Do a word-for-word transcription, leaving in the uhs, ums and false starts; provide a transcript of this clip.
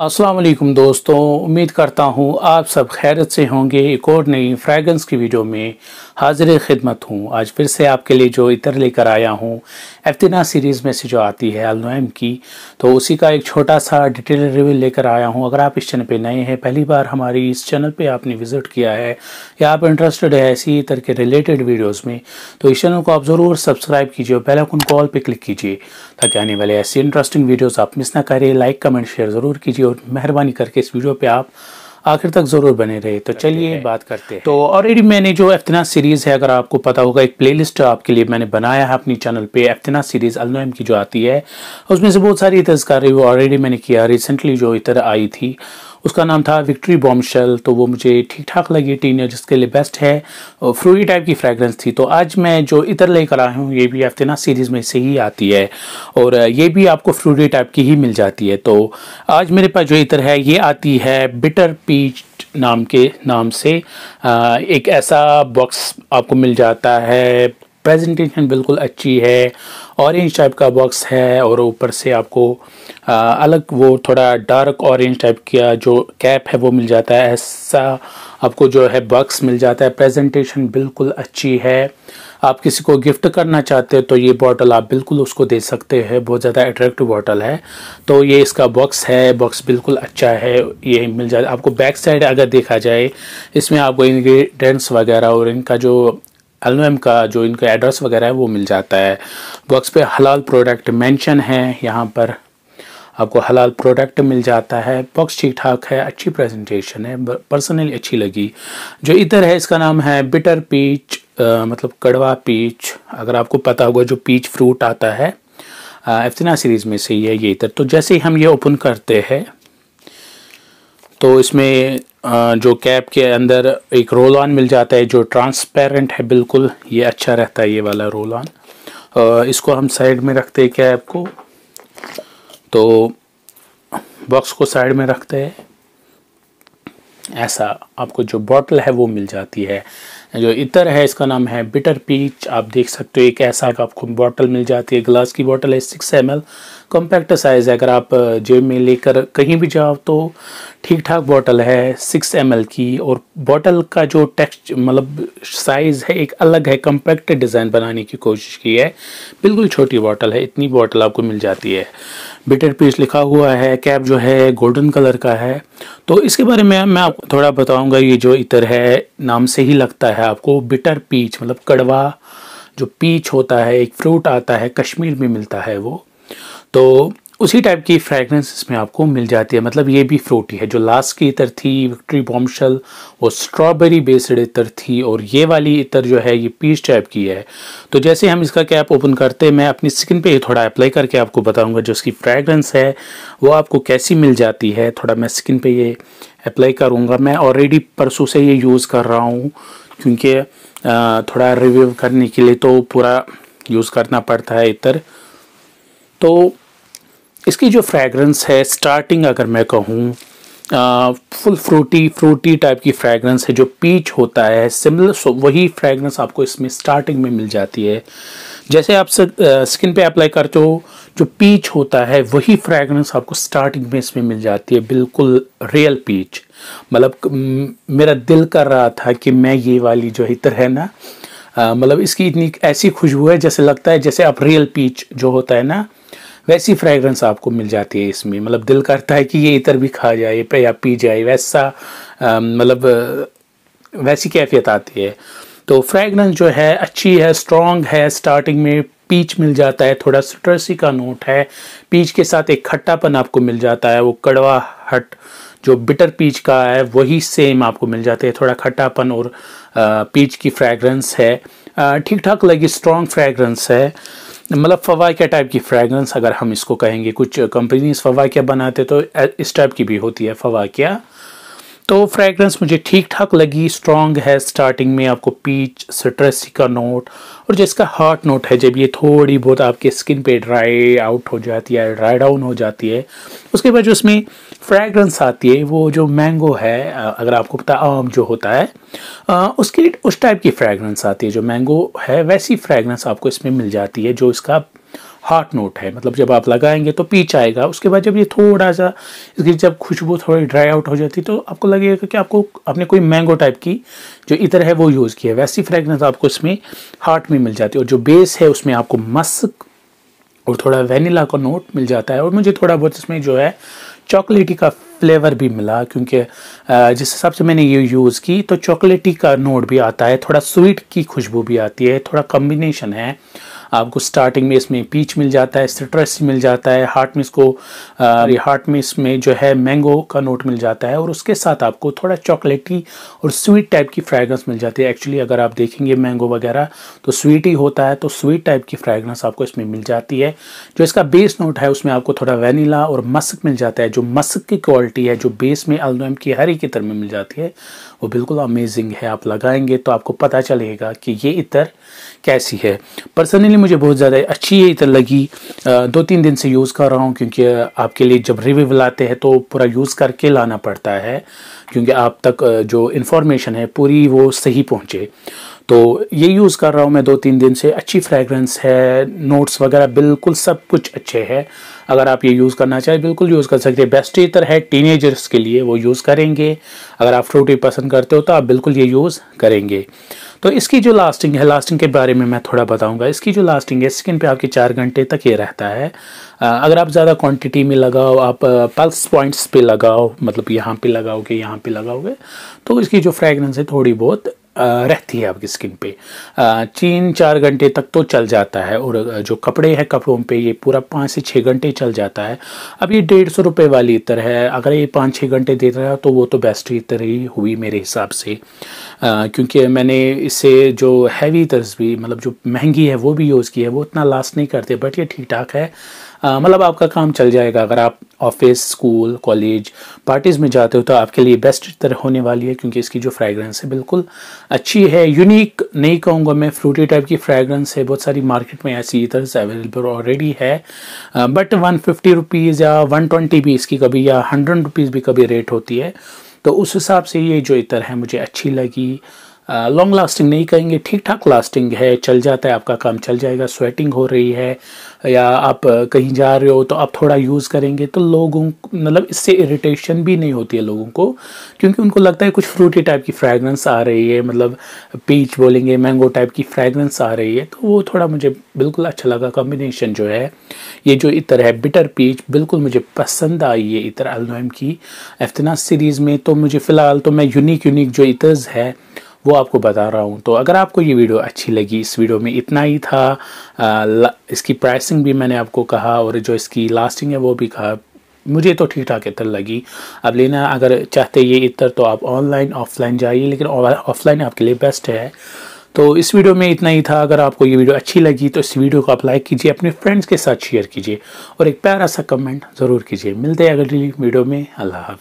अस्सलाम वालेकुम दोस्तों, उम्मीद करता हूँ आप सब खैरियत से होंगे। एक और नई फ्रेगरेंस की वीडियो में हाजिर खिदमत हूँ। आज फिर से आपके लिए जो इतर लेकर आया हूँ एफ्तिना सीरीज़ में से जो आती है अल नुएम की, तो उसी का एक छोटा सा डिटेल रिव्यू लेकर आया हूँ। अगर आप इस चैनल पे नए हैं, पहली बार हमारी इस चैनल पर आपने विज़िट किया है या आप इंटरेस्टेड है ऐसी इतर के रिलेटेड वीडियोज़ में, तो इस चैनल को आप ज़रूर सब्सक्राइब कीजिए और बेल आइकन कॉल पर क्लिक कीजिए ताकि आने वाले ऐसी इंटरेस्टिंग वीडियोज़ आप मिस ना करें। लाइक कमेंट शेयर ज़रूर कीजिए, मेहरबानी करके इस वीडियो पे आप आखिर तक ज़रूर बने रहे। तो चलिए बात करते हैं। तो ऑलरेडी मैंने जो एफ्तिना सीरीज़ है, अगर आपको पता होगा, एक प्लेलिस्ट आपके लिए मैंने बनाया है अपनी चैनल पे। एफ्तिना सीरीज़ अल नुएम की जो आती है उसमें से बहुत सारी इतर का रिव्यू ऑलरेडी मैंने किया। रिसेंटली जो इतर आई थी उसका नाम था विक्ट्री बॉम्बशेल, तो वो मुझे ठीक ठाक लगी। टीनएजर्स के लिए बेस्ट है, फ्रूटी टाइप की फ्रेगरेंस थी। तो आज मैं जो इतर लेकर आया हूँ ये भी एफ्तिना सीरीज़ में से ही आती है और ये भी आपको फ्रूटी टाइप की ही मिल जाती है। तो आज मेरे पास जो इतर है ये आती है बिटर पीच नाम के नाम से। आ, एक ऐसा बॉक्स आपको मिल जाता है, प्रेजेंटेशन बिल्कुल अच्छी है, ऑरेंज टाइप का बॉक्स है और ऊपर से आपको आ, अलग वो थोड़ा डार्क ऑरेंज टाइप का जो कैप है वो मिल जाता है। ऐसा आपको जो है बॉक्स मिल जाता है, प्रेजेंटेशन बिल्कुल अच्छी है। आप किसी को गिफ्ट करना चाहते हो तो ये बॉटल आप बिल्कुल उसको दे सकते हैं, बहुत ज़्यादा अट्रैक्टिव बॉटल है। तो ये इसका बॉक्स है, बॉक्स बिल्कुल अच्छा है, ये मिल जाता है आपको। बैक साइड अगर देखा जाए इसमें आपको इन्ग्रीडियंट्स वगैरह और इनका जो अल नुएम का जो इनका एड्रेस वगैरह है वो मिल जाता है। बॉक्स पे हलाल प्रोडक्ट मेंशन है, यहाँ पर आपको हलाल प्रोडक्ट मिल जाता है। बॉक्स ठीक ठाक है, अच्छी प्रेजेंटेशन है, पर्सनली अच्छी लगी। जो इतर है इसका नाम है बिटर पीच, आ, मतलब कड़वा पीच। अगर आपको पता होगा जो पीच फ्रूट आता है एफ्तिना सीरीज़ में से ही है ये इतर। तो जैसे ही हम ये ओपन करते हैं तो इसमें जो कैप के अंदर एक रोल ऑन मिल जाता है जो ट्रांसपेरेंट है, बिल्कुल ये अच्छा रहता है ये वाला रोल ऑन। इसको हम साइड में रखते हैं कैप को, तो बॉक्स को साइड में रखते हैं। ऐसा आपको जो बॉटल है वो मिल जाती है। जो इतर है इसका नाम है बिटर पीच, आप देख सकते हो। एक ऐसा आपको बॉटल मिल जाती है, ग्लास की बॉटल है, six M L compact size है। अगर आप जेब में लेकर कहीं भी जाओ तो ठीक ठाक बॉटल है सिक्स एम एल की। और बॉटल का जो टेक्स्ट मतलब साइज़ है एक अलग है, कॉम्पैक्ट डिज़ाइन बनाने की कोशिश की है, बिल्कुल छोटी बॉटल है। इतनी बॉटल आपको मिल जाती है। बिटर पीच लिखा हुआ है, कैप जो है गोल्डन कलर का है। तो इसके बारे में मैं आपको थोड़ा बताऊँगा। ये जो इतर है नाम से ही लगता है आपको बिटर पीच, मतलब कड़वा जो पीच होता है, एक फ्रूट आता है, कश्मीर में मिलता है वो, तो उसी टाइप की फ्रेगरेंस इसमें आपको मिल जाती है। मतलब ये भी फ्रूटी है। जो लास्ट की इतर थी विक्ट्री बॉम्बशेल वो स्ट्रॉबेरी बेस्ड इतर थी और ये वाली इतर जो है ये पीच टाइप की है। तो जैसे हम इसका कैप ओपन करते हैं, मैं अपनी स्किन पे ये थोड़ा अप्लाई करके आपको बताऊंगा जो इसकी फ्रेगरेंस है वो आपको कैसी मिल जाती है। थोड़ा मैं स्किन पर ये अप्लाई करूँगा। मैं ऑलरेडी परसों से ये यूज़ कर रहा हूँ क्योंकि थोड़ा रिव्यू करने के लिए तो पूरा यूज़ करना पड़ता है इतर। तो इसकी जो फ्रेगरेंस है स्टार्टिंग अगर मैं कहूँ फुल फ्रूटी फ्रूटी टाइप की फ्रेगरेंस है। जो पीच होता है सिमिलर वही फ्रेगरेंस आपको इसमें स्टार्टिंग में मिल जाती है। जैसे आप स्किन पे अप्लाई करते हो जो पीच होता है वही फ्रेगरेंस आपको स्टार्टिंग में इसमें मिल जाती है, बिल्कुल रियल पीच। मतलब मेरा दिल कर रहा था कि मैं ये वाली जो इतर है ना, मतलब इसकी इतनी ऐसी खुशबू है जैसे लगता है जैसे आप रियल पीच जो होता है ना वैसी फ्रेगरेंस आपको मिल जाती है इसमें। मतलब दिल करता है कि ये इतर भी खा जाए या पी जाए, वैसा मतलब वैसी कैफियत आती है। तो फ्रेगरेंस जो है अच्छी है, स्ट्रॉन्ग है। स्टार्टिंग में पीच मिल जाता है, थोड़ा सिट्रसी का नोट है, पीच के साथ एक खट्टापन आपको मिल जाता है। वो कड़वा हट जो बिटर पीच का है वही सेम आपको मिल जाता है, थोड़ा खट्टापन और पीच की फ्रेगरेंस है। ठीक ठाक लगी, स्ट्रॉन्ग फ्रेगरेंस है, मतलब फवाके टाइप की फ्रेगरेंस अगर हम इसको कहेंगे। कुछ कंपनीज फवाके बनाते तो इस टाइप की भी होती है फवाकिया। तो फ्रेगरेंस मुझे ठीक ठाक लगी, स्ट्रॉन्ग है। स्टार्टिंग में आपको पीच, सिट्रसी का नोट और जिसका हॉट नोट है, जब ये थोड़ी बहुत आपके स्किन पे ड्राई आउट हो जाती है, ड्राई डाउन हो जाती है, उसके बाद जो इसमें फ्रेगरेंस आती है वो जो मैंगो है, अगर आपको पता आम जो होता है उसकी उस टाइप की फ्रेगरेंस आती है। जो मैंगो है वैसी फ्रेगरेंस आपको इसमें मिल जाती है। जो इसका हार्ट नोट है, मतलब जब आप लगाएंगे तो पीच आएगा। उसके बाद जब ये थोड़ा सा इसकी जब खुशबू थोड़ी ड्राई आउट हो जाती तो आपको लगेगा कि आपको आपने कोई मैंगो टाइप की जो इतर है वो यूज़ किया है, वैसी फ्रेगनेंस आपको इसमें हार्ट में मिल जाती है। और जो बेस है उसमें आपको मस्क और थोड़ा वेनिला का नोट मिल जाता है। और मुझे थोड़ा बहुत इसमें जो है चॉकलेटी का फ्लेवर भी मिला, क्योंकि जिस हिसाब से मैंने ये यूज़ की तो चॉकलेटी का नोट भी आता है, थोड़ा स्वीट की खुशबू भी आती है, थोड़ा कम्बिनेशन है। आपको स्टार्टिंग में इसमें पीच मिल जाता है, सिट्रस मिल जाता है, हार्ट में इसको हार्ट में इसमें जो है मैंगो का नोट मिल जाता है और उसके साथ आपको थोड़ा चॉकलेटी और स्वीट टाइप की फ्रेगरेंस मिल जाती है। एक्चुअली अगर आप देखेंगे मैंगो वगैरह तो स्वीट ही होता है, तो स्वीट टाइप की फ्रेगरेंस आपको इसमें मिल जाती है। जो इसका बेस नोट है उसमें आपको थोड़ा वनीला और मस्क मिल जाता है। जो मस्क की क्वालिटी है जो बेस में अल नूएम की हर एक इतर में मिल जाती है वो बिल्कुल अमेजिंग है। आप लगाएंगे तो आपको पता चलेगा कि ये इतर कैसी है। पर्सनली मुझे बहुत ज़्यादा अच्छी ये इतर लगी, दो तीन दिन से यूज़ कर रहा हूँ, क्योंकि आपके लिए जब रिव्यू लाते हैं तो पूरा यूज़ करके लाना पड़ता है, क्योंकि आप तक जो इन्फॉर्मेशन है पूरी वो सही पहुँचे। तो ये यूज़ कर रहा हूँ मैं दो तीन दिन से। अच्छी फ्रेगरेंस है, नोट्स वगैरह बिल्कुल सब कुछ अच्छे हैं। अगर आप ये यूज़ करना चाहें बिल्कुल यूज़ कर सकते हैं। बेस्ट इतर है टीनेजर्स के लिए, वो यूज़ करेंगे। अगर आप फ्रूटी पसंद करते हो तो आप बिल्कुल ये यूज़ करेंगे। तो इसकी जो लास्टिंग है, लास्टिंग के बारे में मैं थोड़ा बताऊँगा। इसकी जो लास्टिंग है स्किन पर आपके चार घंटे तक ये रहता है। अगर आप ज़्यादा क्वांटिटी में लगाओ, आप पल्स पॉइंट्स पे लगाओ, मतलब यहाँ पे लगाओगे यहाँ पे लगाओगे तो इसकी जो फ्रेगरेंस है थोड़ी बहुत रहती है आपकी स्किन पे। तीन चार घंटे तक तो चल जाता है। और जो कपड़े हैं कपड़ों पे ये पूरा पाँच से छः घंटे चल जाता है। अब ये डेढ़ सौ रुपये वाली इतर है, अगर ये पाँच छः घंटे दे रहा है तो वो तो बेस्ट इतर ही हुई मेरे हिसाब से, क्योंकि मैंने इससे जो हैवी इतर्स भी मतलब जो महंगी है वो भी यूज़ की है, वो इतना लास्ट नहीं करते, बट ये ठीक ठाक है। मतलब आपका काम चल जाएगा। अगर आप ऑफिस, स्कूल, कॉलेज, पार्टीज़ में जाते हो तो आपके लिए बेस्ट इतर होने वाली है, क्योंकि इसकी जो फ्रेगरेंस है बिल्कुल अच्छी है। यूनिक नहीं कहूँगा मैं, फ्रूटी टाइप की फ्रेगरेंस है। बहुत सारी मार्केट में ऐसी इतर्स अवेलेबल ऑलरेडी है, बट वन फिफ्टी रुपीज़ या वन ट्वेंटी भी इसकी कभी या हंड्रेड रुपीज़ भी कभी रेट होती है। तो उस हिसाब से ये जो इतर है मुझे अच्छी लगी। लॉन्ग लास्टिंग नहीं कहेंगे, ठीक ठाक लास्टिंग है, चल जाता है, आपका काम चल जाएगा। स्वेटिंग हो रही है या आप कहीं जा रहे हो तो आप थोड़ा यूज़ करेंगे तो लोगों मतलब इससे इरिटेशन भी नहीं होती है लोगों को, क्योंकि उनको लगता है कुछ फ्रूटी टाइप की फ्रेगरेंस आ रही है, मतलब पीच बोलेंगे, मैंगो टाइप की फ्रेगरेंस आ रही है। तो वो थोड़ा मुझे बिल्कुल अच्छा लगा कॉम्बिनेशन जो है। ये जो इतर है बिटर पीच बिल्कुल मुझे पसंद आई ये इतर अल नूएम की अफ्तिना सीरीज़ में। तो मुझे फ़िलहाल तो मैं यूनिक यूनिक जो इतर्स है वो आपको बता रहा हूँ। तो अगर आपको ये वीडियो अच्छी लगी, इस वीडियो में इतना ही था। आ, इसकी प्राइसिंग भी मैंने आपको कहा और जो इसकी लास्टिंग है वो भी कहा। मुझे तो ठीक ठाक इतर लगी। अब लेना अगर चाहते ये इतर तो आप ऑनलाइन ऑफलाइन जाइए, लेकिन ऑफलाइन आपके लिए बेस्ट है। तो इस वीडियो में इतना ही था। अगर आपको ये वीडियो अच्छी लगी तो इस वीडियो को आप लाइक कीजिए, अपने फ्रेंड्स के साथ शेयर कीजिए और एक प्यारा सा कमेंट ज़रूर कीजिए। मिलते हैं अगली वीडियो में। अल्लाह हाफ़िज़।